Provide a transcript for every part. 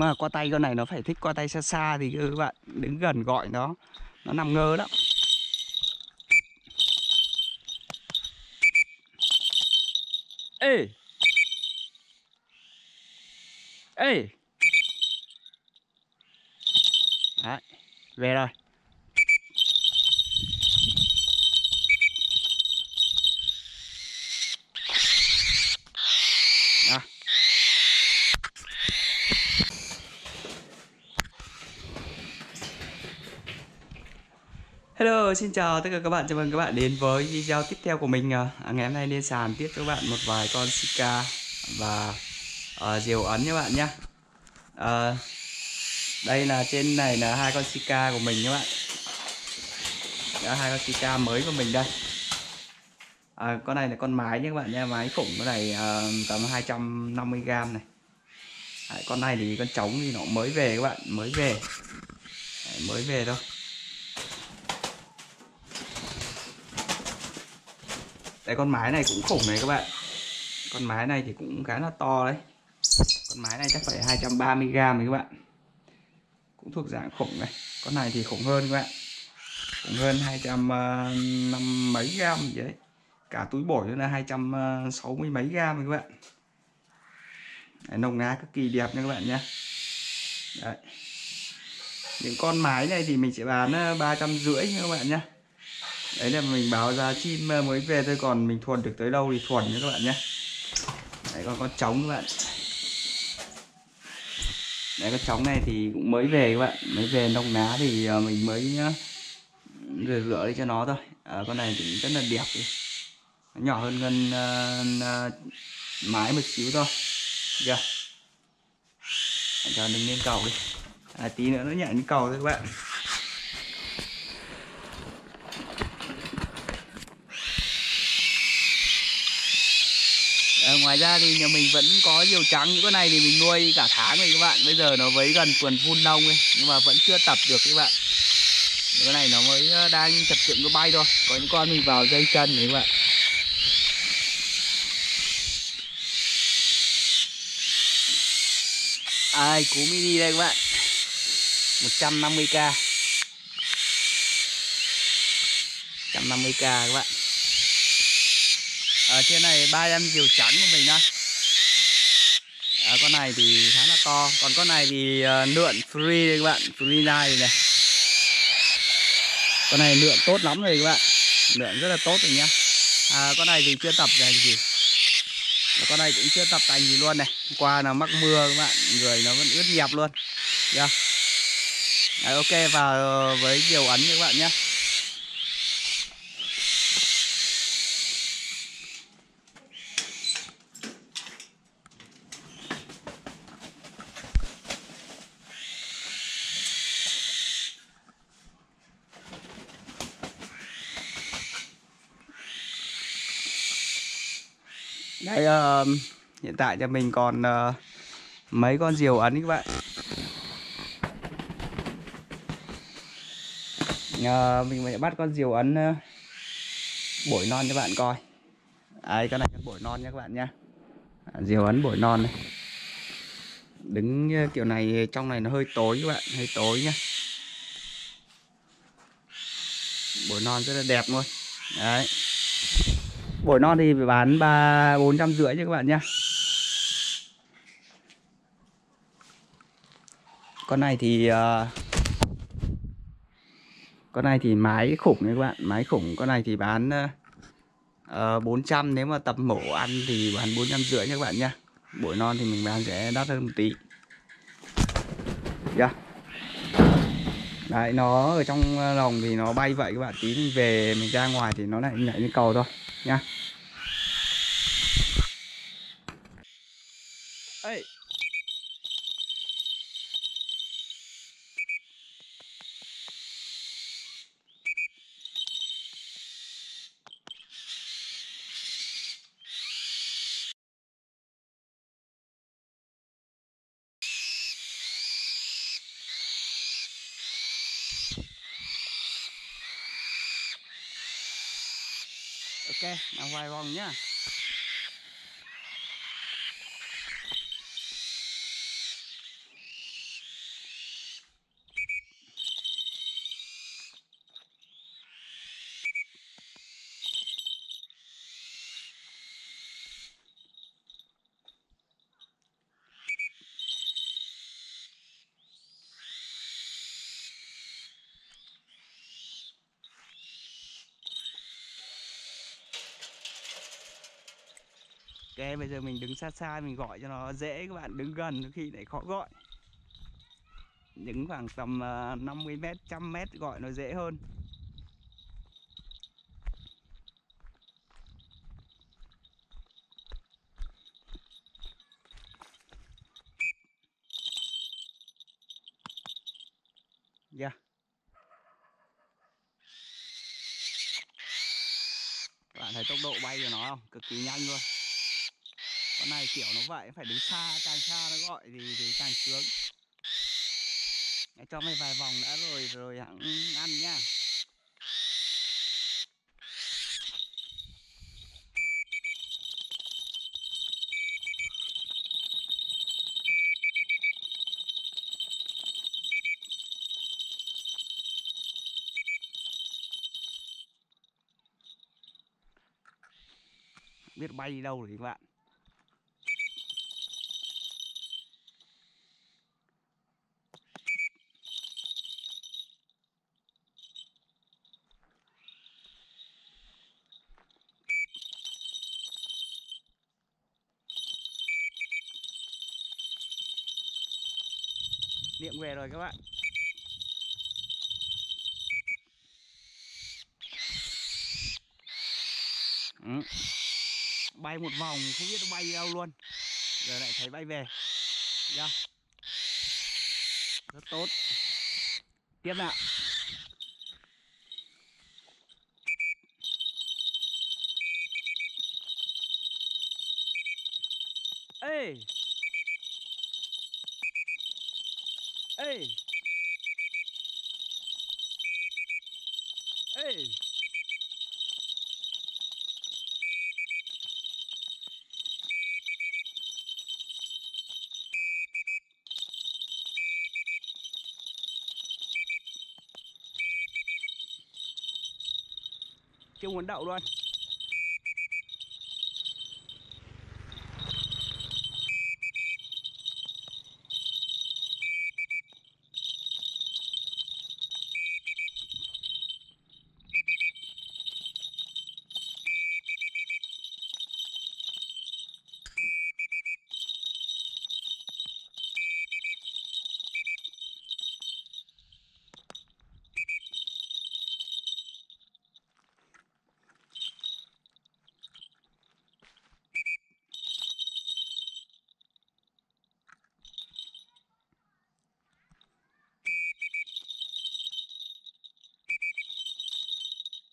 mà qua tay con này nó phải thích qua tay xa xa, thì các bạn đứng gần gọi nó nằm ngơ lắm. Ê! Ê! Đấy, về rồi. Hello, xin chào tất cả các bạn, chào mừng các bạn đến với video tiếp theo của mình. Ngày hôm nay lên sàn tiếp cho các bạn một vài con Shikra và diều ấn các bạn nhé. Đây là trên này là hai con Shikra của mình các bạn. Đó, hai con Shikra mới của mình đây. Con này là con mái nhé các bạn nhé, mái khủng, con này tầm 250g này. Con này thì con trống thì nó mới về các bạn, mới về thôi. Đấy, con mái này cũng khủng này các bạn. Con mái này thì cũng khá là to đấy. Con mái này chắc phải 230g đấy các bạn. Cũng thuộc dạng khủng này. Con này thì khủng hơn các bạn. Khủng hơn 250 mấy gam gì đấy. Cả túi bổi nữa là 260 mấy gam các bạn. Đấy, nồng lá cực kỳ đẹp nha các bạn nhé. Đấy. Những con mái này thì mình sẽ bán 350 nha các bạn nhé. Đấy là mình báo giá chim mới về thôi, còn mình thuần được tới đâu thì thuần nhé các bạn nhé. Đấy, còn con trống các bạn. Đấy, con trống này thì cũng mới về các bạn, mới về nông ná thì mình mới rửa đi cho nó thôi. Con này cũng rất là đẹp, nó nhỏ hơn con mái một xíu thôi. Được chưa? Cho mình lên cầu đi, tí nữa nó nhảy lên cầu thôi các bạn. Ngoài ra thì nhà mình vẫn có diều trắng, những con này thì mình nuôi cả tháng rồi các bạn. Bây giờ nó mới gần tuần phun nông ấy, nhưng mà vẫn chưa tập được các bạn. Những con này nó mới đang chập chững nó bay thôi. Có những con mình vào dây chân đấy các bạn. Ai cú mini đây các bạn, 150k 150k các bạn. Ở trên này ba em diều trắng của mình nhá. Con này thì khá là to, còn con này thì lượn free đây các bạn, free line này. Con này lượn tốt lắm rồi các bạn, lượn rất là tốt rồi nhá. Con này thì chưa tập thành gì, con này cũng chưa tập thành gì luôn này. Hôm qua là mắc mưa các bạn, người nó vẫn ướt nhẹp luôn. Yeah. Đấy, ok, vào với diều ấn các bạn nhé. Đây, hiện tại cho mình còn mấy con diều ấn các bạn. Mình phải bắt con diều ấn bổi non cho bạn coi. Đấy, con này con bổi non nha các bạn nhé. Diều ấn bổi non này. Đứng kiểu này, trong này nó hơi tối các bạn, hơi tối nhá. Bổi non rất là đẹp luôn. Đấy, bổi non thì phải bán 450 cho các bạn nhá. Con này thì mái khủng đấy các bạn, mái khủng. Con này thì bán 400, nếu mà tập mổ ăn thì bán 450 nha các bạn nhá. Bổi non thì mình bán sẽ đắt hơn một tí. Dạ. Yeah. Đấy, nó ở trong lồng thì nó bay vậy các bạn, tí mình về mình ra ngoài thì nó lại nhảy lên cầu thôi nha. Ê. Ok, làm vài vòng nhá. Ok, bây giờ mình đứng xa xa mình gọi cho nó dễ, các bạn đứng gần có khi lại khó gọi. Đứng khoảng tầm 50m, 100m gọi nó dễ hơn. Yeah. Các bạn thấy tốc độ bay của nó không? Cực kỳ nhanh luôn. Con này kiểu nó vậy, phải đứng xa, càng xa nó gọi thì càng sướng. Cho mày vài vòng đã rồi hãng ăn nha. Biết bay đi đâu rồi các bạn. Điện về rồi các bạn. Bay một vòng không biết nó bay đi đâu luôn. Giờ lại thấy bay về. Yeah. Rất tốt. Tiếp nào. Ê. Ê. Ê. Chưa muốn đậu luôn.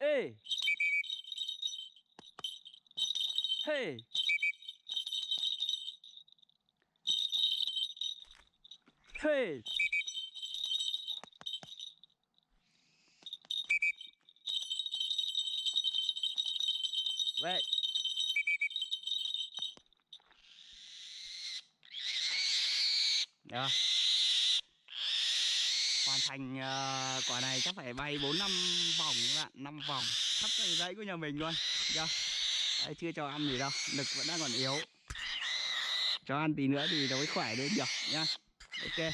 Hey. Hey. Hey. Vậy. Đó. Hoàn thành quả này chắc phải bay 4-5 vòng các bạn, 5 vòng thấp cái dãy của nhà mình luôn. Đấy, chưa cho ăn gì đâu, lực vẫn đang còn yếu. Cho ăn tí nữa thì nó mới khỏe lên được nhá. Ok.